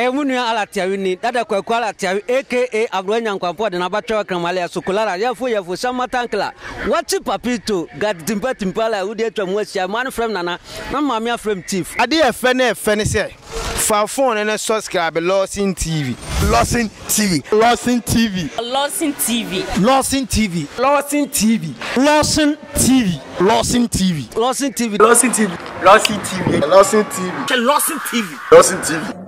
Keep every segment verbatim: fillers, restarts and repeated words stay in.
Emunu ya ala tiawini, dada kwa kwa ala tiawi, aka abduenya nkwampua dina bacho wa kramale ya sukulara, yafu yafu, shama tankla. Wati papito, gati timpa timpala ya hudi yetu mwesi ya manu frame nana, na mamia frame chief. Adi ya fene, fene se, fafone na subscribe, Lordson T V. Lordson T V. Lordson T V. Lordson T V. Lordson T V. Lordson T V. Lordson T V. Lordson T V. Lordson T V. Lordson T V. Lordson T V. Lordson T V. Lordson T V. Lordson T V. Lordson T V.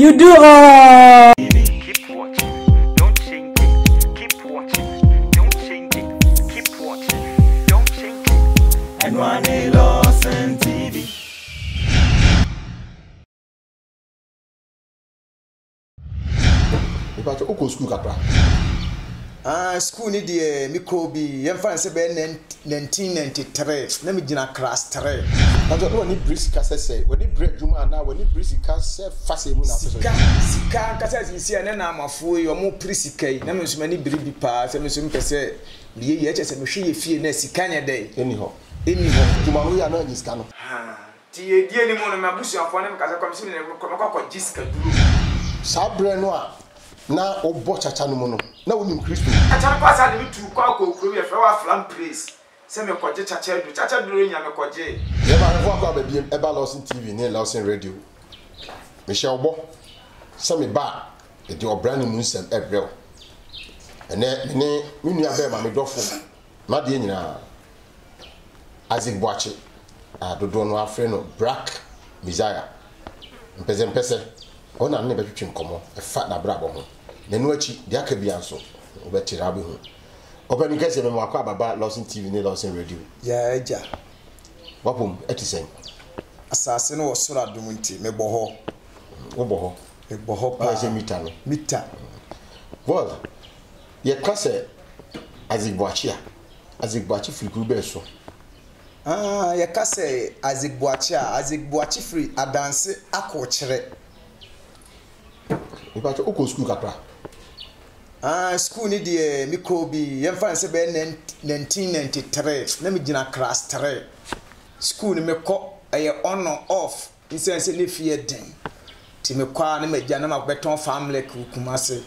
You do all. Keep watching. Don't change it. Keep watching. Don't change it. Keep watching. Don't change it. And one day Lordson T V. But Oko school kapa. Ah, school ni de microbi. Yen fa nse be nineteen ninety-three. Na me gina class three. But no ni breeze kase say. We ni break juma na we ni breeze kase fast emu na so. Sika kase sisi na na amafo yo mo breeze kai. Na me nso mani biribi pa, se me nso mpese liye ye chese me hwe ye fie na sika nya dey. Eni ho. Eni ho. Juma wo ya na ni sika no. Ha. Ti ye die ni mo na mabusu afo na me kase come see me na ko jiska duro. Sabre no a na obo chacha no mo na wonim Kristo chacha pasa de bitu kwa ko okro ye fwa flam place se me koje chacha du chacha du nya me koje ye ba fwa kwa ba bi e ba Lordson T V ne Lordson Radio me she obo se me ba e de obra no mu nsem ebrel ene ne me nua ba ma me dofo ma de nyina Isaac Boache a dodo no afre no Black Messiah mpeze mpeze on a ne ba twetwe nkomo e fa na brabo ho nenu achi de aka bia nso obetira be ho obani kase me wakwa baba Lordson T V ne Lordson Radio ya eja wapum etisen asase no wosoro adom nti me boho wo boho e boho pa je mita no mita vol ye kase Azigboachia Azigboachi free group so ah ye kase Azigboachia Azigboachi free adanse akochire. Ni bato oko school kapa. Ah, school ni de microbi. Yen fa nse be nineteen ninety-three. Na me gina class three. School ni me kọ eye on off. Nse nse ni fie den. Ti me kwa na me gya na mabeton family Kumase.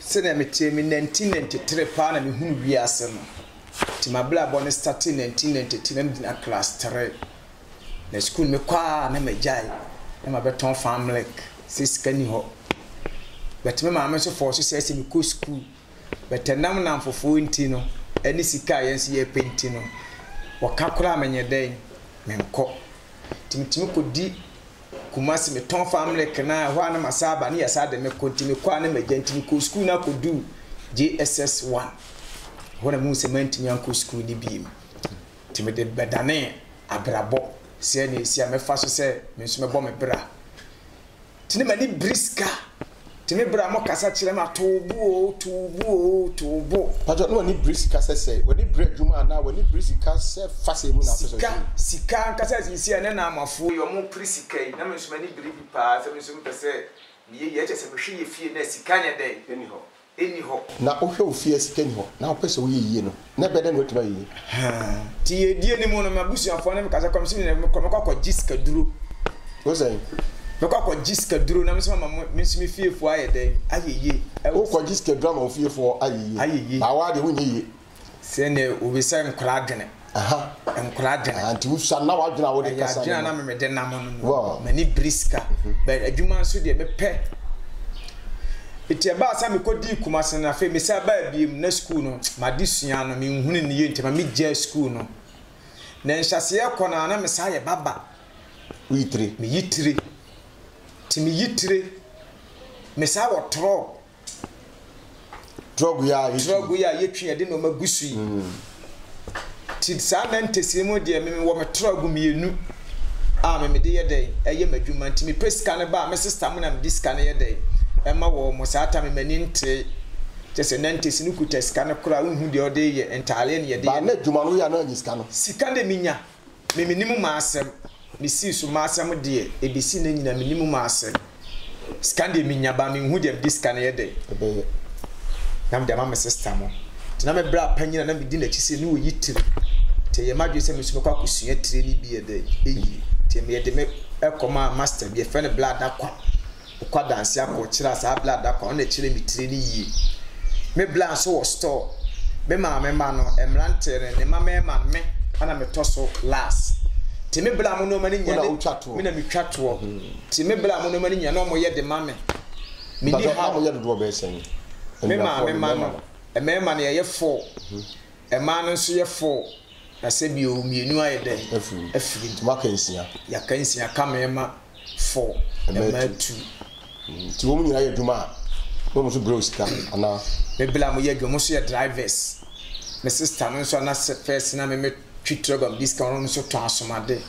Se na me tie me nineteen ninety-three pa na me hunu wiase no. Ti ma bla born start nineteen ninety-three na me gina class three. Na school me kwa na me gya na mabeton family. Sis kani ho but me mama so force say me go school but nam nam fofo nti no ani sika yen so ye penti no wakakura amenye den menko timtimi ko di Kumasi me ton family kana ho ana masaba ne yasa de me kontimi kwa na magenti ko school na ko do J S S one ho na mu cement nyan ko school ni bi timede bedane abrabo se ne sia me fa so se me so me bo me bra. Tini mani briska. Tini bra mo kasa chile ma tubu tubu tubu. Pato no ni briska se se. When ni break juma na when ni briska se fast emu na so. Sika sika kasa sisi ene na amafo yo mo prisika na me so mani biribi pa se me so mpese liye ye chese me hwe ye fie na sika nya den eni ho. Eni ho. Na ohwe ofie sika eni ho. Na opese wo ye ye no. Na beden wo twa ye. Ha. Ti ye die ni mo no mabusu afo na me kasa come see na me ko ko jiska duro. Wo say? Mekwa kwa jiske duro na msema mamu msimi fie fo aye den ayeye o kwa jiske drama o fie fo ayeye ayeye awade wonye se ne obisa nkra dene aha nkra dene anti usa na wadena wode kasa ya na me den nam no mani briska but adwuma nso de mepe ite ba sa me kodi Kumase na fe me sa ba biem na school no madisua no me nhune ne ye ntema me je school no na nhyase yakona na me sa ye baba witire me yitire timi yitire me sa wo tro drug ya yitire drug ya yetwe de no magusui ti sa nantesimo de me wo me drug mienu a me me de yede eye madwuma timi pesika ne ba me sister mo na me diska ne yede e ma wo mo sa ta me mani nte tese nantesinu kuteska ne kura unhu de ode ye entale ne yede ba na dwuma no ya na nyiska no sika de minya me menimu ma asem mi si su masam de e bi si na nyina minimu masem skande mi nyaba mi hu de diska na ye de nam de mama sister mo tina me bra panyina na mi di na chise ni oyitire te ye madwe se mi su kwa kusua tire ni bi ye de eyi te me ye de me ekoma master bi efele blada kwa kwa dance akọchira sa blada kwa on echire mitire ni yi me blada so wo store me ma me ma no emrantere ne ma me ma me ana me toso last ti me blada mo no ma ni nya me na me twato ti me blada mo no ma ni nya no mo ye de ma me me ni ha mo ye de do be sen me ma me ma no e me ma na ye four e ma no so ye four na se bi o mienu aye den afiri ntuma kan sia ya kan sia kamema four ema two ti wo nyira ye duma wo mo so gross ka ana me bila mo ye dwo mo so ye drivers me sister no so na first na me me twitogam discount no so transomade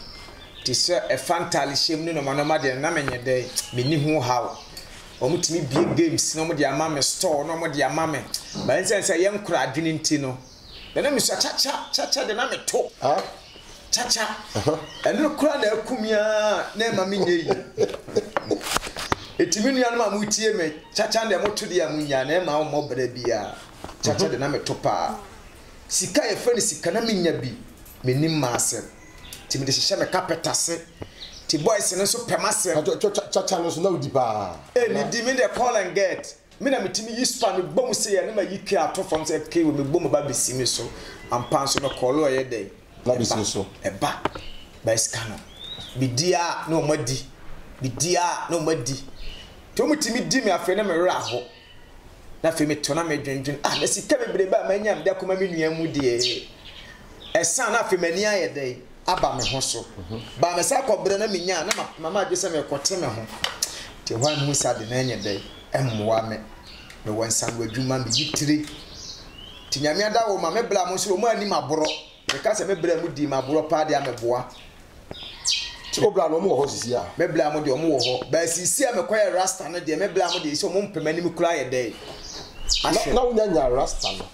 ti se e fantali shem ni no ma no ma de na me nye den me ni hu how o mutimi big games no mo de ama me store no mo de ama me ba nse se ye nkura adwini nti no dana mi chacha chacha chacha dana me to ah chacha and no kura na kumia na ma mi nyi etimi nua na mu tie me chacha na mo to dia mu nya na ma mo bra bia chacha dana me to pa sika ye fani sika na mi nya bi me ni ma asem timi de hye me kapetase ti boys no so pemase chacha no so na udi ba e ni di me de call and get me na metimi yispa me bom se ya na ma yike atofom se ke we me bom ba besi me so ampan so no call o ye dey na besi so e ba ba scan bi dia na o madi bi dia na o madi to mutimi di me afa na me ra ho na fe me to na me dwendwen ah na sika bebre ba ma nyam de akoma me nua mu de e san na fe mani aye dey aba me ho so ba me sa kobre na me nya na mama adwese me kote me ho te wan mu sa de na nya dey emwa me me wansan wadwuma me yitire tinyame ada wo ma me bla mo so mo ani maboro me ka se me bra mu di maboro pa de ameboa ti obla no mo ho sisi a me bla mo de mo wo ho ba sisi a me koye rasta no de me bla mo de so mo mpemani me kura ye de na wo nya rasta no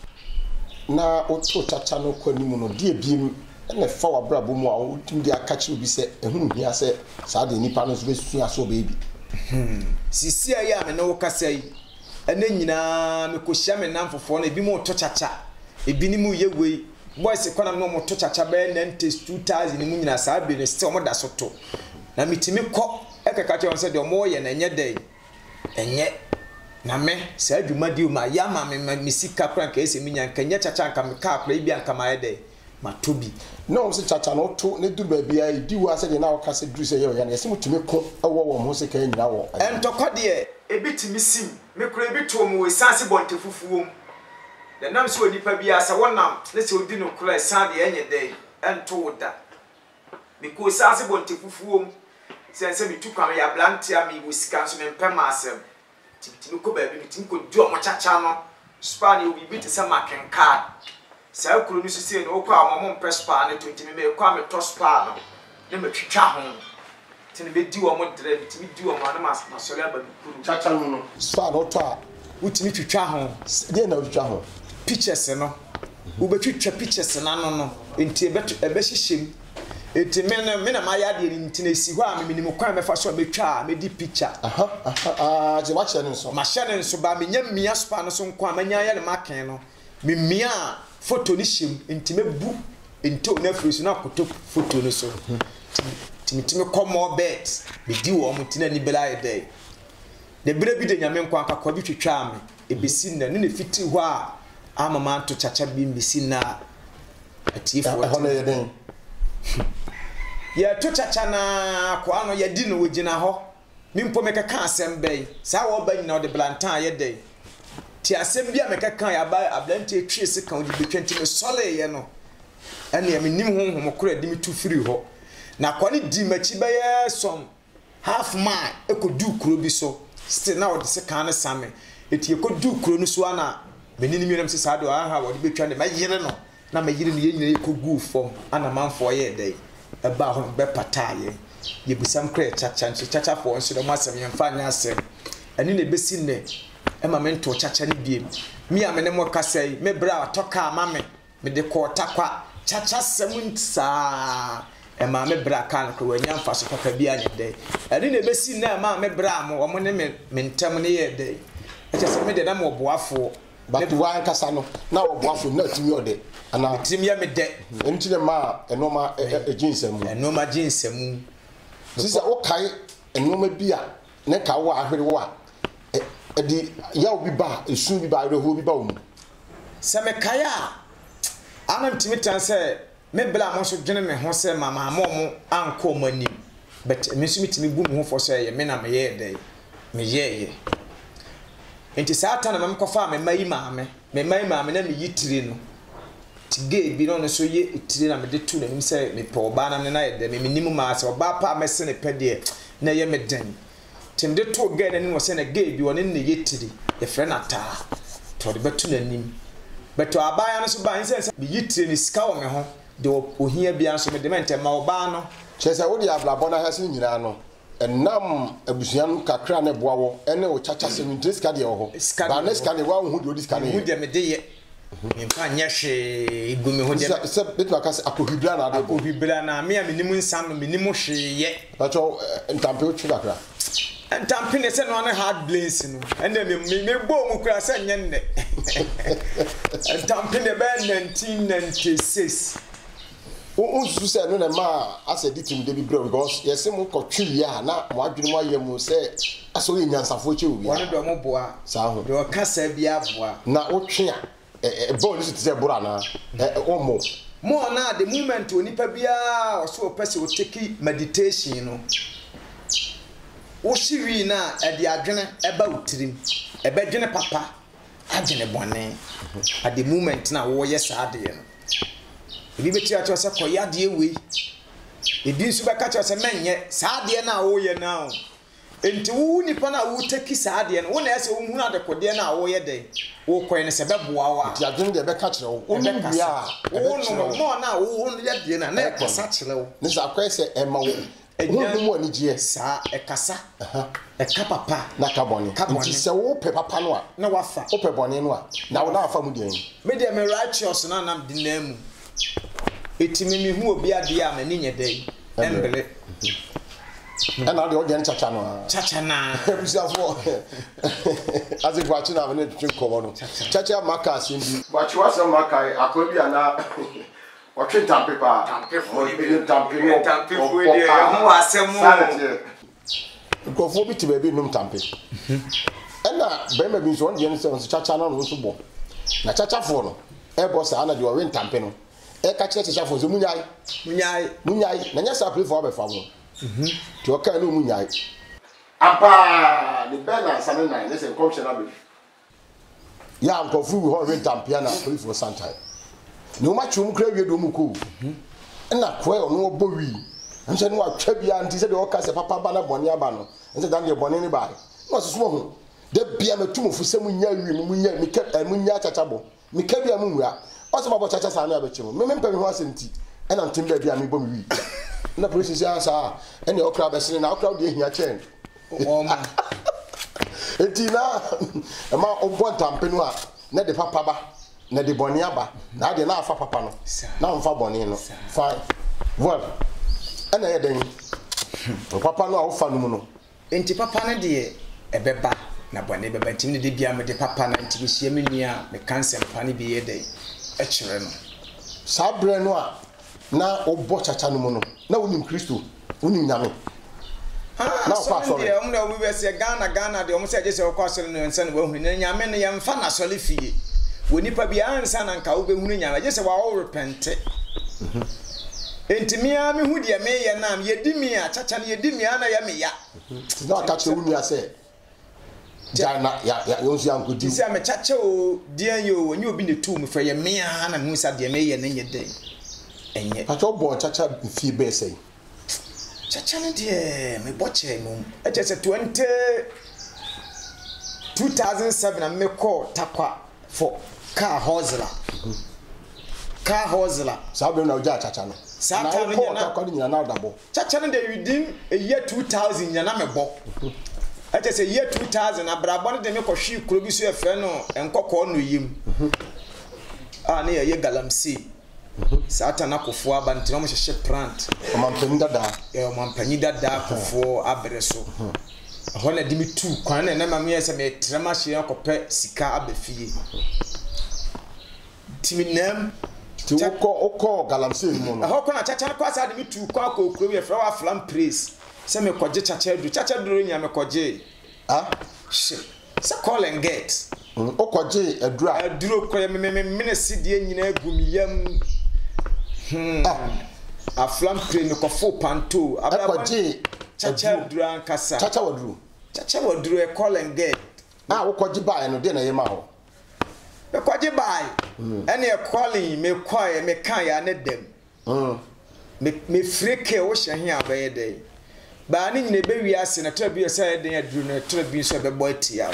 na o to chacha no kwani mu no de biem na fa wa bra bo mu a wo tim de aka chi obi se ehunu hia se sa de nipa no so be sua so baby Hmm. Sisi ya me no kasa yi ene nyina me kohia me namfofo na bi mo to chacha e bi ni mu yewei boys kwana no mo to chacha ba na test two thousand ni mu nyina sa bi ne se o mo da so to na mitimi kọ e keka che on se de o mo ye na enye dey enye na me se adwuma di o ma ya ma me sika kran ka ese mi nyan ka enye chacha nka me ka akra bi anka ma ye dey ma to bi no se chacha no to ne duru ba bia e di wa se de na o ka se duru se ye o ya na ese mutumi ko ewo wo mo se ka nyina wo en to ko de e bitimi sim me kura bi to mo we sanse bonte fufuom de nam se onipa bia se wonam ne se odi no kura san de enye de en to da me ko sanse bonte fufuom se se mi tukwa ya blantia mi wosika so me pema asem tibitimi ko ba bi bitimi ko di o mo chacha no spani obi bi te se maken card sa kuro ni sisi no kwa amom pespa na twenty me kwa me tospa no ne metwitwa ho tene be di wo mo dre timi di wo ma na mas na sori aba kuro chacha no no spa no to a utimi twitwa ho de na twitwa ho pictures no u be twitwa pictures na no no enti e be hihim enti me na me na ma ya de enti na si ho a me nim kwa me fa so be twa me di picture aha ah je watch na nso ma share nso ba me nya mia spa no so nkwa ma nya ya le maken no me mia photo ni shim intime bu into na free na koto photo no so timitime komo bet be di wo mtina ni bela e dey de bere bi de nyame nko aka kwa bi twetwa ame e besi na ne fiti ho a amama to chacha bi besi na atifo hono ye den ya to chacha na kwa no ye di no wogina ho mimpo mekeka asem bei sa wo ba nyina de blantan ye dey ti asem bia meka kan ya ba ablante twi se kan di twenty me sole ye no ene ya menim honhom kora di me tu free ho na kwani di machi ba ye som half mile ekodu kro bi so still na odi se kan ne same eti ekodu kro no so ana menini mi na mse saado aha odi betwa ne ma yire no na ma yire no ye nyire ekogu fom ana manfo ye dai e ba ho be pataye ye busam kra chacha chacha fo onso do masem ye mfa nya asem ene ne besi ne ema mento chacha ni biem mi amene mo kasai me bra toka mame me de ko takwa chacha semuntsa ema me bra kan ko wanya mfa so papa bia ni de ani ne besi na ma me bra mo omo ne me ntem ne ye de eche se me de na mo boafo but wan kasa no na wo boafo na timi ode ana timi ya me de enti ne ma enoma ejinsem enoma jinsem sisi okai enome bia ne kawa ahwerewa e di ya obi ba esu bi ba reho bi ba omu se me kaya anam timitan se me bla mo so dwene me ho se mama mo mo anko mani but me so mitimi bu me ho fo se ye me na me ye dey me ye ye enti satana me mkofa me mai maame me mai maame na me yitire no tige bi no so ye itire na me de tu na me se me po ba na me na ye dey me minimum ma se oba pa me se ne pede na ye me den tim de to gane ni wose na gay bi woni ne yetiri ye frɛ na taa to de betu na nim betu abaya no so ba nse nse bi yitire ni sika wo me ho de ohia bia so me de mente ma wo ba no kyerɛ sɛ wo de ablabɔ na hase nyina no enam abusuan kakra ne boa wo ene wo chacha se mi sika de wo ho ba ne sika ne wa wo ho de sika ne wo de me de ye me fa nya hwe igumi ho de se betu akase akohibra na akohibra na me a menimu nsan no menimu hwe ye betu ntampe wo twakra and tamping is on a hard blazing, and then me boom crass and yende. And tamping the band nineteen ninety six. Oh, Susan, no, ma, as a ditching baby bro, because yes, some more ya, not what you want you say. I saw you in answer for you. One of the moboa, so your cassette biavoa. Now, what chia? A bonus is a brana, almost. More now, the movement to Nipabia or so a person will take meditation, you know. Osiri na e di adwene eba utirim ebe dwene papa adwene bone at the moment na wo yes ade no ebi beti acho se koyade we ebi nsu beka acho se menye saade na wo ye now enti wo nipa na wo teki saade no wo na ese wo hu na de kode na wo ye den wo koy ne se beboa wa ti adwene de beka kire wo wo bia wo no mo na wo hu ya de na na e kosa kire wo ne sa koy se e ma wo e nyamu ani je sa e kasa aha e ka papa na ka boni nti se wo pe papa no a na wafa wo pe boni no a na wo na afa mu den me de me righteous na nam de na mu etimi mi hu obi ade a mani nya dai embele ana de ogen chacha no chacha na busa fo as if watching am na twin ko no chacha maka simbi watch what's maka akobi ana what you tamp paper? Tamp for you. Tamp for you. Tamp for you. Who has some money? Go for it to be no tamp. And now, when we visit one, we understand that chacha no is so bon. Na chacha phone. E boss, I na do a win tamping. E catch chacha phone. Munyai, munyai, munyai. Na nyasa play for be famu. To oka no munyai. Apa the banner seven nine. Let's come shall be. Yeah, I'm confused with how win tamping na play for Santai. No match you crave your domuku. And that quail no bowie. And said, what trebia and said, all cast a papa banner boniabano, and said, I'm your bonnie by. What's small? There be a tomb for some young women, me kept a munya chatabo, me kept a munya, also about chachas and other children, remember me was in tea, and I'm timber be a me bowie. No police answer, and your crab is in our crowd in your chain. And Tina, a man of one tampenoir, not the papa. Na de boniaba na de na afa papa no na onfa boni no fine well ana ye den papa no afa no mu no enti papa ne de e beba na boni beba enti ne de bia me de papa na enti hie me nua me cancer pa ne bi ye den e kire no sabre no a na obo chacha no mu no na wonim Kristo wonim nyame ah na ofa so de o mu na obi be se Ghana Ghana de o mu se je se okwaso no nsa no wahu ne nyame ne yemfa na sole fie when you probably answer and cowbe munia, I just all repent. Into me, I'm who dear may and I'm ye dimia, Chachan ye dimia, I am ya. Not catch you, I say. Jana, ya, those young good dear, I'm a chacho, dear you, and you've been the tomb for your mea and Musa de May and in your day. And yet, I told boy, Chacha, if you be say. Chachan, dear, me botcher, mum. I just said twenty two thousand seven and me call Tapa. For car hustler, car hustler. So we now just chacha no. Chacha no. Now according to now double. Chacha no they within a year two thousand. You na me bo. I just say year two thousand. Abrabani they make a shoe club. So if you know, enko ko no yim. Ah, ne ye galamsi. Chacha na kufuwa bantira mo she plant. Omampeni dada. Eh, omampeni dada kufuwa abreso. Hona dimi tu kwane na mami ese me trema hye akopɛ sika abafie timi nam ti wokɔ okɔ galamse mu no hokɔ na chacha kwa sa dimi tu kwa ko okro ye fra wa flam praise C'est me quoi du chacha du ni me quoi ah c'est call and get o quoi je adura aduro ko me me me sidie nyina gumiam a flam crane ko fo panto ababodi chacha adura nkasa chacha waduro chacha waduro e call and get ah o quoi je buy no de na yema ho me quoi je buy any calling me kwa me kan ya ne dem mm me me freke wo hye abaye dey ba ni nyine be wi ase na tabi so ya den aduru na tabi so be boy tia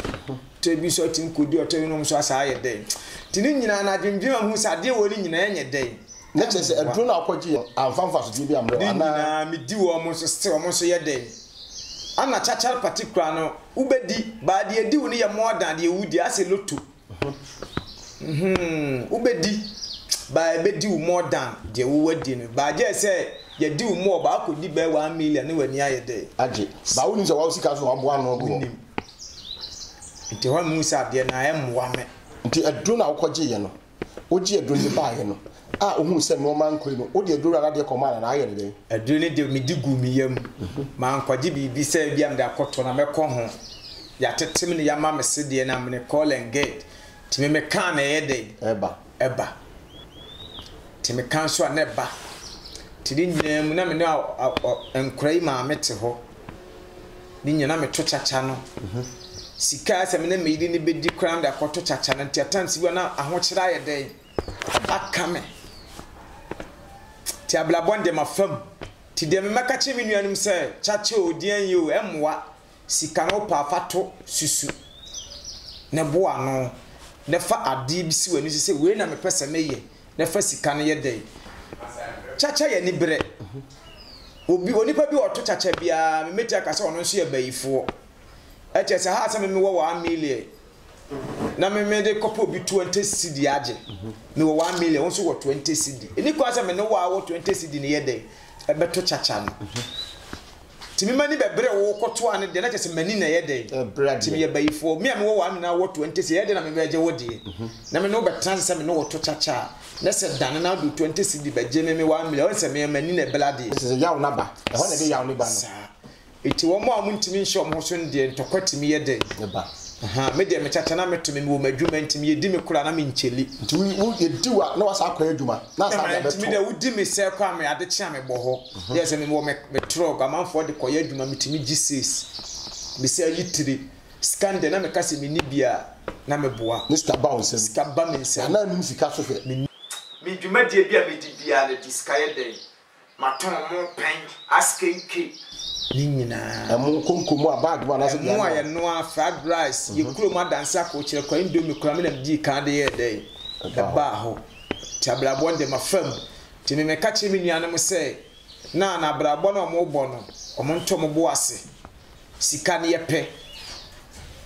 tabi so tin kodi o tabi no so asa ya den tin nyina na dwendwe hu sade wo ni nyina enye den na chese aduru na akwaji anfanfa so bi amro ana mi di wo mo so se wo mo so ya den ana chacha particular no ubedi ba de di wo ni ye more than de wudi ase lotu mhm ubedi ba be di wo more than de wo wadi no ba je say ya di umo ba akodi be one million ne wani aye dey age ba woni so wa usika so aboa no go nti ho musa de na emwa me nti adru na okoje ye no oji adru ni ba ye no a ohun se no man koi no o de adru ara de koma na aye dey adru ni de mi digu mi yam ma nkoje bibi se bia me da koto na me ko ho ya tetem ni ya ma me se de na me call and gate ti me me kan na ye dey eba eba ti me kan so na eba tidinye mu na me na enkrai ma mete ho ninye na me twachacha no sika ase me na me ni bedi kram da koto chacha na ntia tansi bi na aho kira ye den aka me ti abla bonde ma fam ti de me maka che me nuanum se chacha odian ye o emwa sika no pa fato susu ne bo ano ne fa adi bi si wani se we na me pese me ye ne fa sika no ye den chacha ye ni bere obi onipa bi oto chacha bia me meti akase ono so ye bayifo e che se ha se me me wo one million na me me de kopo bi twenty cedi age me wo one million won so wo twenty cedi eni kwa se me no wo twenty cedi ne ye de e beto chacha no timi mani be bere wo koto ane de na che se mani na ye de bere timi ye bayifo me me wo one na wo twenty cedi ye de na me be je wo de na me no be transe me no wo to chacha nesse dan na do twenty cedi ba je me me one million won se me mani na belade se yawo na ba e ho na be yawo ni ba no eti wo mo amuntimi nshom ho so ndie ntokwatimi ye de ba aha me de me chacha na metumi wo madwuma ntimi ye di me kura na me ncheli ntimi wo ye di wa na wasa akwa adwuma na sa da beto ntimi de wo di me se kwa me ade chia me bo ho ye se me wo me trog amanfo de koye adwuma metimi jesus me se yitiri skande na me kase me nibia na me boa mister bounce skaba me se na nim sika so fe mi dwuma die bia me di bia na diskaye den maton mo pen asking key ninyina amu konkomo abagwa na so dia mo aye no fried rice ye kuro ma dance akokire kwa indomie kura me na di ka de ye den ba ho tabla bonde ma fam ti me ka che me nuane mo se na na brabo na mo bo no omo nto mo bo ase sika ne ye pe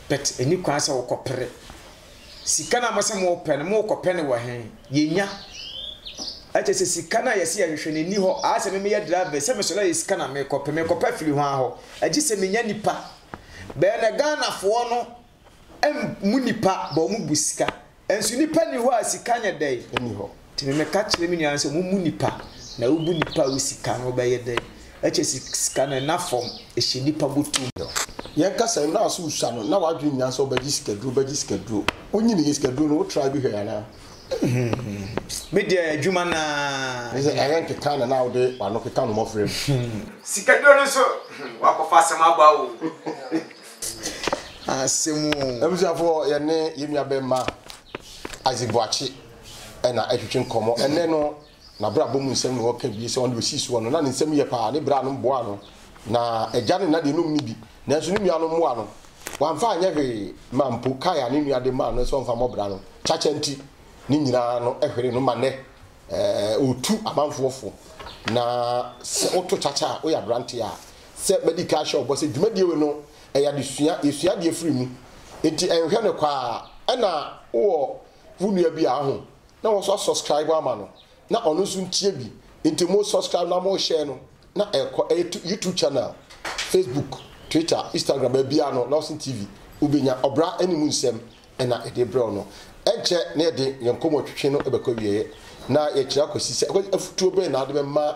bet eni kwa se okopere sika na mose mo pe ne mo okopere ne wo hen ye nya acha se sika na yesi ya hwehwe ni ho ase me ye driver se me so la sika na me kope me kope fili ho aho aji se me nya nipa be na Ghana fo no em mu nipa ba mu busika ensu nipa ni ho asika nya dai ni ho ti me ka kire me nyanse mu mu nipa na ubu nipa wo sika no be ye dai acha se sika na na form e shi nipa botu ye kasa na asu sha no na wadwe nyanse obaji sika duro obaji sika duro onyi ni sika duro no try bi hwe ana media juma na eran ke kana na ode wa no ke kana mo frame sikado no so wa ko fasa ma ba o asemu emjafo ye ne yemia be ma azigwachi e na etwetwe nkomo ene no na bra bo mu nsem no ka bi se on do six one na nsem ye pa ne bra no boa no na eja ne na de no mu bi na so nua no moa no wa mfa anya hwe mampo kaya ne nua de ma no so mfa mo bra no chacha nti ni nyina no ehwere no mane eh otu amanfofo na se oto chacha o ya brante ya se medical shop bo se dwumadie we no eya desua esua de free mu enti ehwe ne kwa na wo vunua bi aho na wo so subscribe ama no na ono so ntie bi enti mo subscribe na mo share no na ekọ YouTube channel Facebook Twitter Instagram bi ano LORDSON T V ubenya obra animu nsem na ede bro no enche ne de yenkomo twetwe no ebekọ wiye na ye kira kosisi afutuo be na de ma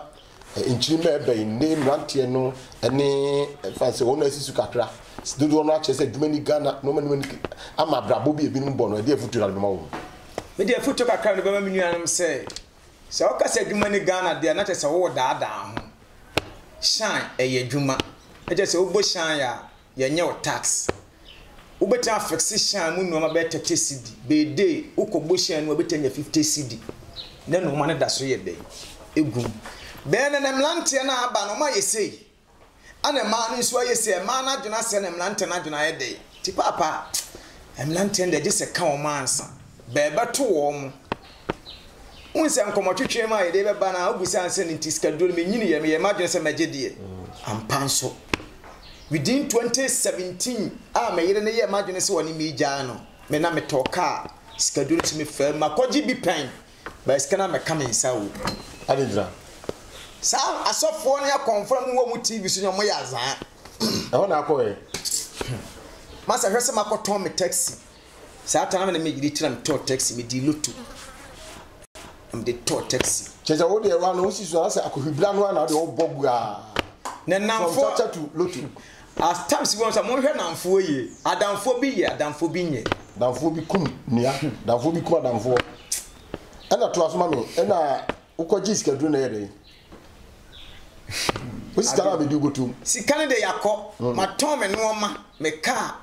nchini mebe name rantie no ene fancy wona asisu kakra dodo no ache se dumani Ghana no mani ama brabo bi ebi no bo no e dey futura be ma wo me dey futura kakra no be ma menuanam se se o ka se dumani Ghana dey na te se wo daada ho shine e ye dwuma e je se wo bo shine ya ye nye o tax wo beta fix shine mu no ma be thirty cedi be dey wo ko bo shine no be tanya fifty cedi na no ma na da so ye be egum ben na mlantia na aba no ma yesei ana ma no so yesei ma na dwona se na mlantia na dwona ye de ti papa mlantia de je se ka o ma ansa be be to wo mu unse nkomo twetwe ma ye de be ba na obusa ansa ni ti schedule me nyini ye me ma dwona se ma je de ampanso within twenty seventeen a me yire ne ye ma dwona se woni mi gya no me na me toka schedule ti me fa ma koji bi pen ba skana me ka me nsa wo adedra ça a sauf qu'on a confirmé mon motif sur mon yaza. On a quoi? Massa Hesse m'a coton me taxi. Ça a terminé mes guides en tour taxi, mais dit l'autre. On me dit tour taxi. J'ai envie de voir aussi sur la salle à couper blanc noir de Boboua. N'en a pas tout l'autre. À ce temps, si vous avez mon jeune enfoyé, à d'amphobie, à d'amphobie, d'amphobie, d'amphobie, quoi d'amphobie. Elle a trois mamans, elle a au quoi dis qu'elle donne. Où est-ce que tu as dit? Si Canada est d'accord, ma tombe est noire, mais car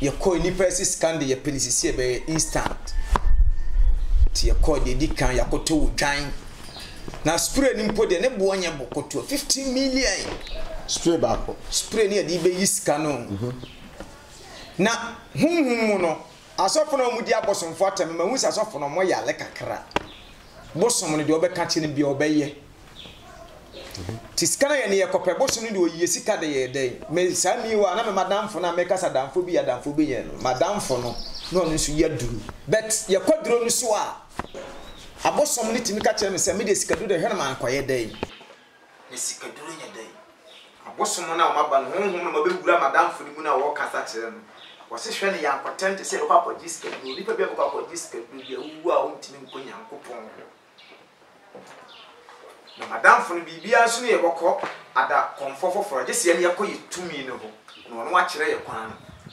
il y a quoi une hypersis candy, il y a pénicillé, mais instant. Il y a quoi des dix ans, il y a quoi tout le temps. N'a spray n'importe de ne boigne beaucoup tout. fifty millions. Spray bako. Spray n'y a dit béis canon. Na hum hum mono. À ce point on me dit à bosson fort, mais où ça sort pour moi y a les cacra. Bosson on est du obéi quand il est bien obéi. Tiskana ya niya kope bosu ni diwo yesi kada ya day. Me sami wa na me madam fona meka sa damfobi ya damfobi ya no. Madam fono no nsu ya duru. Bet ya kwadro nsu a abosom ni timika kire me se me de sikadu de hwena man kwaye day. Me sikadu nya day. Abosom na o mabal honhom na mabegura madam foni mu na wo kasa kire no. Wo se hwene ya important se opa po diskadu. Nipa bia opa po diskadu ya wu a o ntimi nkonya nkopon. Madame Fon Bibia soon a walk at that comfort for this year. You call you two minutes. No one watch your plan.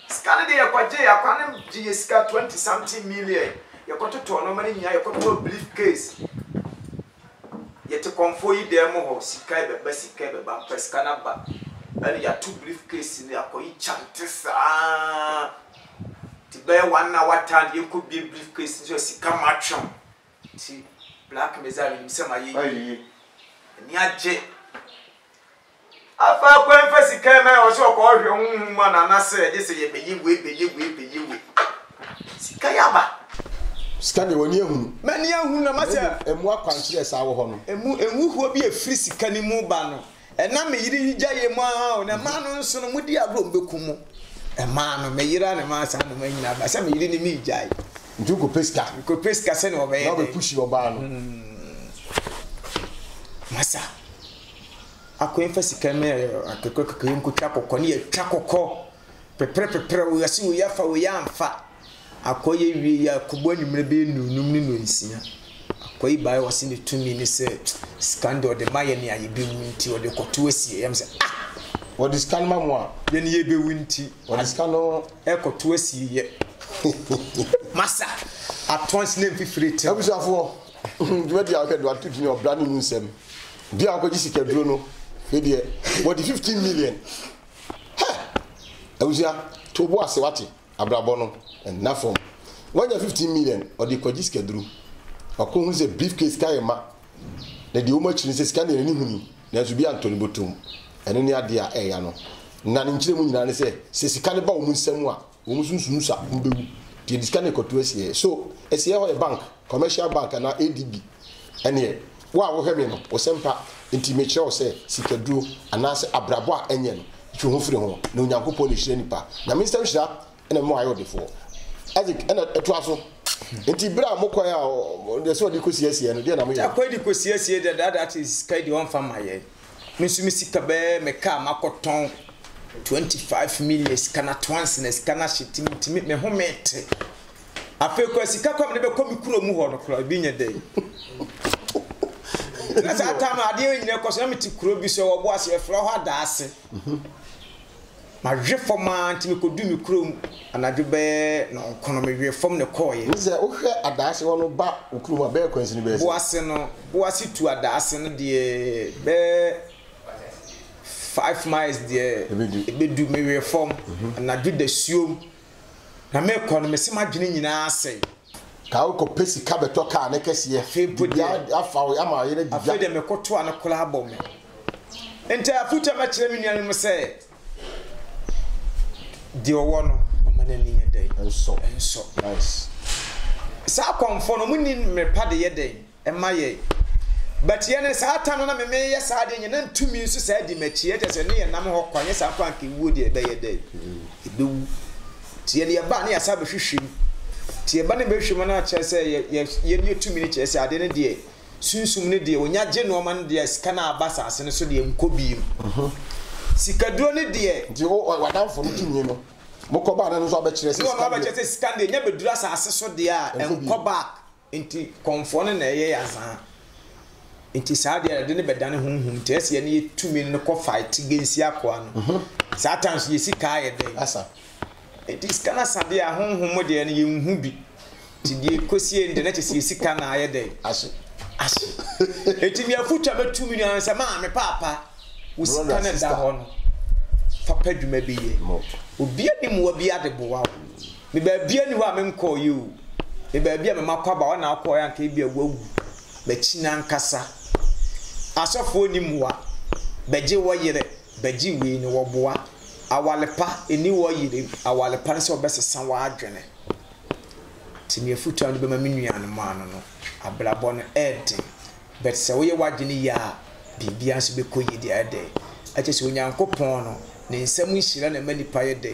Scanning your quadjay, I can't G S C twenty something million. You got to turn money in your briefcase. Yet to comfort you there more, Sikai, Bessie Cabe, Bampers, Canaba. And you are two briefcases in your coy chances. To bear one hour time, you could be a briefcase in your Sikamatron. See, Black Mizari, Missamaye. Niaje afa kwa mfasi kema o se o ko hwe hunhuma na na se je se ye beyiwe beyiwe beyiwe sika yaba sika ne woni ehunu mani ehunu na mase emu akwantre sa wo ho no emu emu huo bi efri sika ni mu ba no ena me yiri hijaye mu a na ma no nso no mudi agro mbekumu e ma no me yira ne ma sa no ma nyina ba se me yiri ni mi hijaye nduko pesca ko pesca se no be no be pushi wo ba no masa akoyfa sikame akekoko yimku chakoko ni chakoko pepre pepre wo yasi wo yafa wo yamfa akoye wi yakubo nyumre be nunum ni nonsia akoyi bai wasi ni two ni se scandal de maye ni ayebi nti wo de koto asie yamse ah wo de scan ma mo de ni yebe winti wo de scan no e koto asie ye masa atons name fifiri te abusafo dwe dia ke do atu junior brand new sem dia ko ji sika duro no e dia but the fifteen million e usia to bo ase wati abrabo no and na form when you fifteen million or the ko ji sika duro akon hu ze briefcase kai ma na the omo chiri se sika na ni hunu na so bi antoni botum eno ni ade a eya no na ni chire mu nyina ne se se sika ne ba omu nsemu a omu sunsun sa mbewu ti sika ne ko to ase so ase ho e bank commercial bank na A D B ene wa wo hweme no wo sempa intimate wo se sikadu anase abrabo a enye no twu ho firi ho na onyankopɔ ne hire nipa na minister hira ene mo ayo defo azik ene etoaso enti bra mo koya o de so de kosiesie no de na mo ya akwedi kosiesie de that is kai de on fama ye misumi sikabe me ka makoton twenty-five million kana twanse na kana shitimi me homete afeko sika kwa mbe komi kuro mu ho no kura bi nya dey That's how time I deal in the cosmetic crew, so I was a flower dance. My reformant, you could do me crew, and I do bear no economy reform the coy. Is there a dash or no back or crew a bear question? Was it to a dash and the bear five miles there? They do me reform, and I do the assume. I make economy, see my dream in our say. Kaoko pesi kabeto ka na kesi ye febudi afawo ama ye na afede me koto ana kola abome ente afuta ma kire mi nyanum se di owo no amana ni yedai enso enso nice sa konfo no muni me pade yedai e ma ye but ye ne sa tanu na me me ye sa de nyana ntumi nso sa di ma kire tese ne ye nam ho kwanye sa kwa nke wuo de be yedai ebewu ti ye ne ba na ya sa be hwehwem ti e ba ne be hwema na che se ye ne two minutes che se ade ne de sunsum ne de onya je no man de sika na abasa ase ne so de mkobi mhm sika duro ne de je wadan for tumi no mo ko ba na so abe kire se no abe kire se sika de nya be duro ase so de a enko ba enti konfo ne na ye yaza enti sa de ade ne be dane hunhun te se ye ne tumi ne ko fight gensi akoa no satans ye sika ye de asa it is kana sade a honhom de na yenhu bi ti die kosie nde na kesi sika na aye de ase ase eti mi afuta ba two million se ma me papa wo sika na da ho no fa paduma bi ye obi ani mu obi ade bo wa me ba bia ni ho a me nko ye o me ba bia me makwa ba na akọ ya nka bia wo awu ba kina nkasa asofo ni muwa ba je wo yire ba ji we ni wo boa awalepa eni wo yire awalepa nso besesa wa adwene timi afutu anu be ma menuan ma anu no abrabo no ede but se wo ye wadwene ya bibia nso be koyi de ede ache se onyankopon no ne nsam nhira na manipa ye de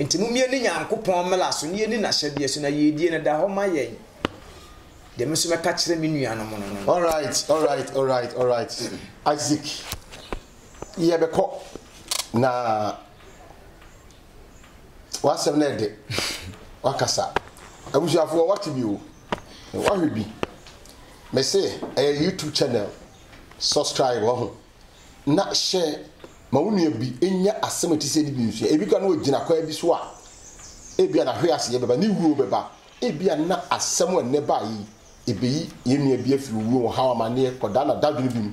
ntimi mie ne nyankopon mela so ne ni na hye so na ye die ne da ho ma yen de me so me ka kire menuan mo no all right all right all right all right Isaac ye be ko na what's up, Ned? Wakasa. I wish you have watched you. What will be? May say a YouTube channel. Subscribe. Not share. My only be any assembly to say the news. If you can know Jinakoe Biswa, if you are not here, see, but you will be back. If you are not assembly nearby, if you may be a few room, how am I near Kodana W B?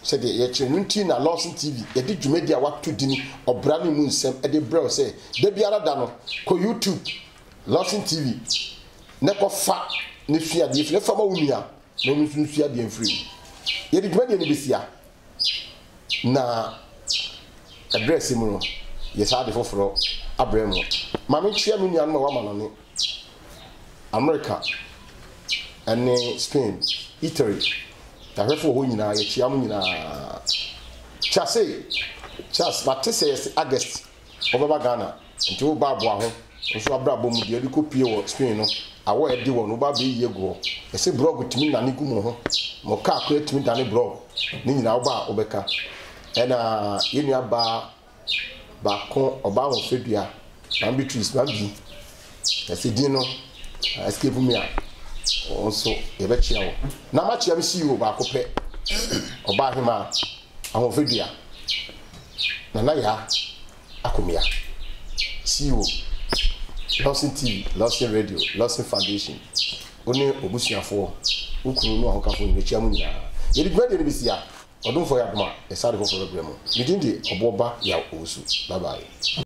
Said the Yachinuntin and Lawson T V, a did you media what to dinner or Brammy Moon Sam at the Brow say, Debiara Dano, co YouTube, Lawson T V, Nepo Fat, Nifia, the Flefamonia, no Nifia, the Free. Yet it went in this year. Now, address him, yes, I default for Abramo. Mammy Chiamini and my woman on it. America and Spain, Italy. I heard for who you know, Chiamina Chasse Chas Batisse August over Ghana and two Babuaho, and so Abrabo, the Educopio, Spain, I wear a deal, nobody ago. I say, Brock with me, Nanikumo, Moka, create me, Danny Bro, Nina Ba, Obeka, and a Inia Ba Bacon, Obama, Fibia, and Beatrice Mambi. I said, Dino, I escaped me. Also, a betcha. Now, much I see you about Copet or by him. I'm over here. Nanaya, Akumia. See you. Lawson T V, Lawson Radio, Lawson Foundation. Only Obusia for who could know how to come in the Chamuna. You regret it this year, or don't forget, ma, a side of a program. You didn't, or Boba, Yaw, also. Bye bye.